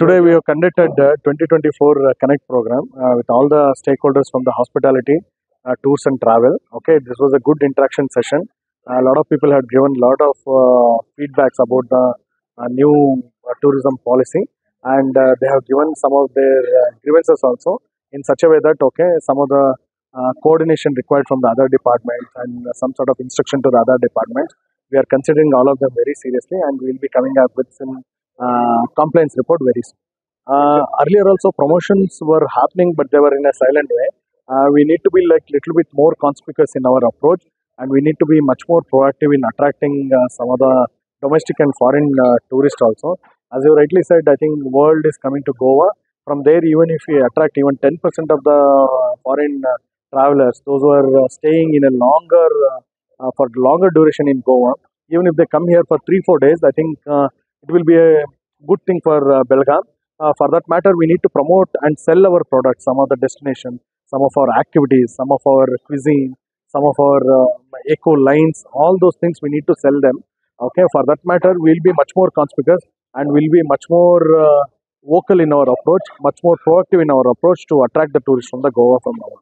Today we have conducted 2024 Connect program with all the stakeholders from the hospitality, tours and travel. Okay, this was a good interaction session. A lot of people had given a lot of feedbacks about the new tourism policy, and they have given some of their grievances also, in such a way that some of the coordination required from the other departments and some sort of instruction to the other departments. We are considering all of them very seriously, and we will be coming up with some compliance report very soon. Earlier also promotions were happening, but they were in a silent way. We need to be little bit more conspicuous in our approach, and we need to be much more proactive in attracting some of the domestic and foreign tourists also. As you rightly said, I think the world is coming to Goa. From there, even if we attract even 10% of the foreign travelers, those who are staying in a longer duration in Goa, even if they come here for 3-4 days, I think it will be a good thing for Belgaum. For that matter, we need to promote and sell our products, some of the destination, some of our activities, some of our cuisine, some of our eco lines, all those things we need to sell them. Okay, for that matter, we will be much more conspicuous, and we will be much more vocal in our approach, much more proactive in our approach to attract the tourists from the Goa from now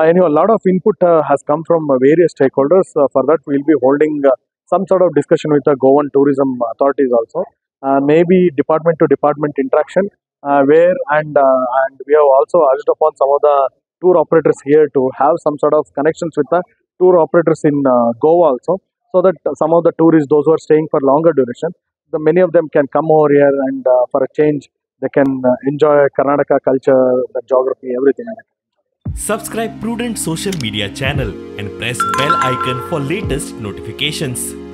on. Anyway, a lot of input has come from various stakeholders. For that, we will be holding some sort of discussion with the Goan tourism authorities also. Maybe department to department interaction, and we have also urged upon some of the tour operators here to have some sort of connections with the tour operators in Goa also, so that some of the tourists, those who are staying for longer duration, many of them can come over here, and for a change, they can enjoy Karnataka culture, the geography, everything. Subscribe Prudent social media channel and press bell icon for latest notifications.